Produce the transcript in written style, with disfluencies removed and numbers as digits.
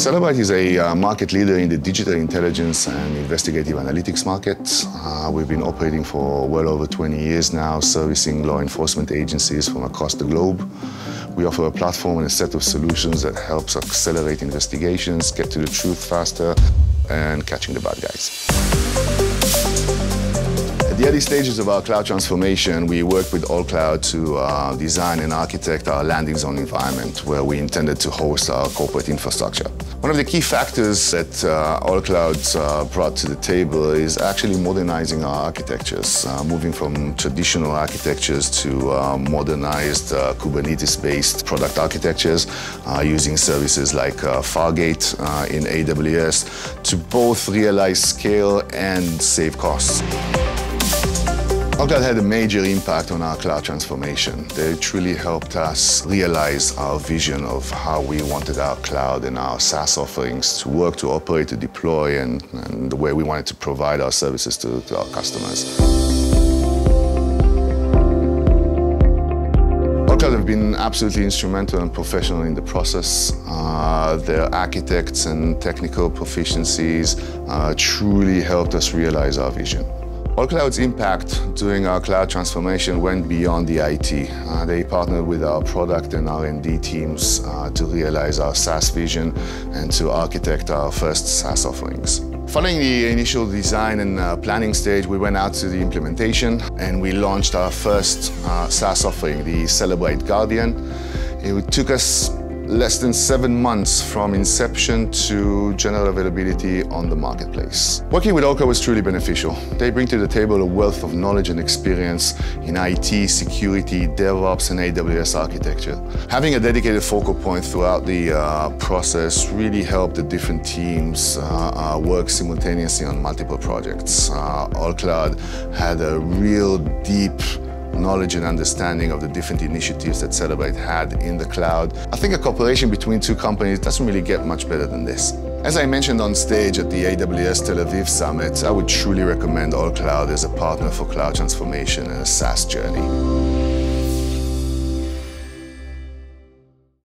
Cellebrite is a market leader in the digital intelligence and investigative analytics market. We've been operating for well over 20 years now, servicing law enforcement agencies from across the globe. We offer a platform and a set of solutions that helps accelerate investigations, get to the truth faster, and catching the bad guys. In the early stages of our cloud transformation, we worked with AllCloud to design and architect our landing zone environment where we intended to host our corporate infrastructure. One of the key factors that AllCloud brought to the table is actually modernizing our architectures, moving from traditional architectures to modernized Kubernetes-based product architectures, using services like Fargate in AWS to both realize scale and save costs. AllCloud had a major impact on our cloud transformation. They truly helped us realize our vision of how we wanted our cloud and our SaaS offerings to work, to operate, to deploy, and the way we wanted to provide our services to our customers. AllCloud have been absolutely instrumental and professional in the process. Their architects and technical proficiencies truly helped us realize our vision. AllCloud's impact during our cloud transformation went beyond the IT. They partnered with our product and R&D teams to realize our SaaS vision and to architect our first SaaS offerings. Following the initial design and planning stage, we went out to the implementation and we launched our first SaaS offering, the Cellebrite Guardian. It took us less than 7 months from inception to general availability on the marketplace. Working with AllCloud was truly beneficial. They bring to the table a wealth of knowledge and experience in IT, security, DevOps, and AWS architecture. Having a dedicated focal point throughout the process really helped the different teams work simultaneously on multiple projects. AllCloud had a real deep knowledge and understanding of the different initiatives that Cellebrite had in the cloud. I think a cooperation between two companies doesn't really get much better than this. As I mentioned on stage at the AWS Tel Aviv Summit, I would truly recommend AllCloud as a partner for cloud transformation and a SaaS journey.